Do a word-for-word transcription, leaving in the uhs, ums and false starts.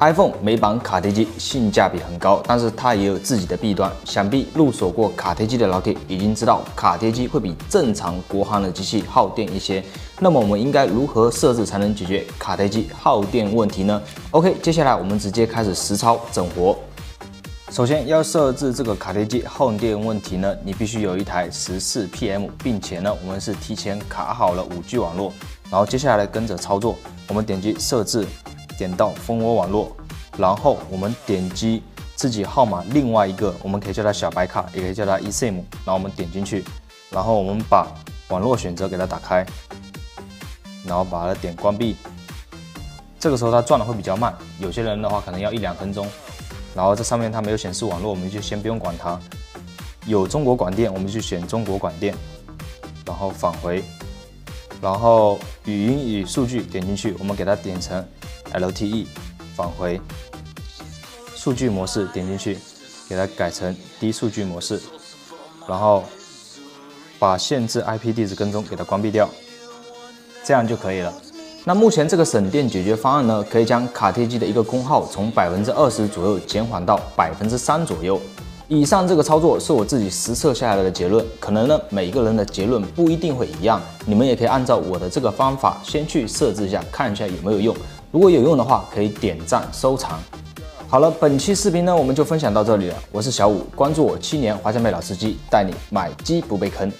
iPhone 美版卡贴机性价比很高，但是它也有自己的弊端。想必入手过卡贴机的老铁已经知道，卡贴机会比正常国行的机器耗电一些。那么我们应该如何设置才能解决卡贴机耗电问题呢 ？OK， 接下来我们直接开始实操整活。 首先要设置这个卡贴机耗电问题呢，你必须有一台十四 P M， 并且呢，我们是提前卡好了 五 G 网络。然后接下来跟着操作，我们点击设置，点到蜂窝网络，然后我们点击自己号码另外一个，我们可以叫它小白卡，也可以叫它 eSIM。然后我们点进去，然后我们把网络选择给它打开，然后把它点关闭。这个时候它转的会比较慢，有些人的话可能要一两分钟。 然后这上面它没有显示网络，我们就先不用管它。有中国广电，我们就选中国广电，然后返回，然后语音与数据点进去，我们给它点成 L T E， 返回，数据模式点进去，给它改成低数据模式，然后把限制 I P 地址跟踪给它关闭掉，这样就可以了。 那目前这个省电解决方案呢，可以将卡贴机的一个功耗从 百分之二十 左右减缓到 百分之三 左右。以上这个操作是我自己实测下来的结论，可能呢每个人的结论不一定会一样，你们也可以按照我的这个方法先去设置一下，看一下有没有用。如果有用的话，可以点赞收藏。好了，本期视频呢我们就分享到这里了，我是小五，关注我七年华强北老司机，带你买机不被坑。